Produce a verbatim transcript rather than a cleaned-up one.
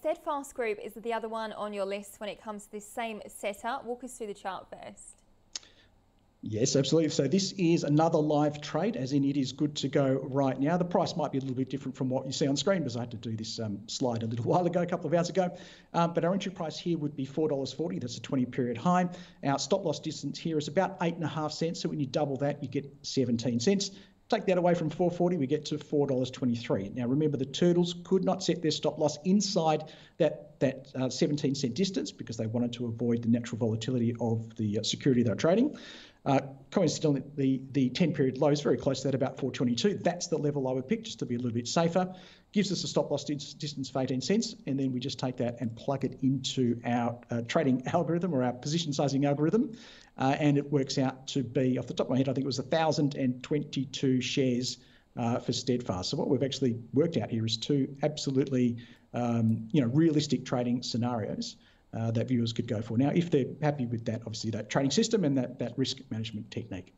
Steadfast Group is the other one on your list when it comes to this same setup. Walk us through the chart first. Yes, absolutely. So this is another live trade, as in it is good to go right now. The price might be a little bit different from what you see on screen because I had to do this um, slide a little while ago, a couple of hours ago. Um, but our entry price here would be four dollars forty. That's a twenty period high. Our stop loss distance here is about eight and a half cents. So when you double that, you get seventeen cents. Take that away from four forty, we get to four dollars twenty-three. Now remember, the turtles could not set their stop loss inside that, that uh, seventeen cent distance because they wanted to avoid the natural volatility of the uh, security they're trading. Uh, coincidentally, the, the ten period low is very close to that, about four twenty-two. That's the level I would pick just to be a little bit safer. Gives us a stop loss distance of eighteen cents, and then we just take that and plug it into our uh, trading algorithm or our position sizing algorithm, uh, and it works out to be, off the top of my head, I think it was one thousand twenty-two shares uh, for Steadfast. So what we've actually worked out here is two absolutely um, you know, realistic trading scenarios Uh, that viewers could go for. Now, if they're happy with that, obviously that trading system and that, that risk management technique.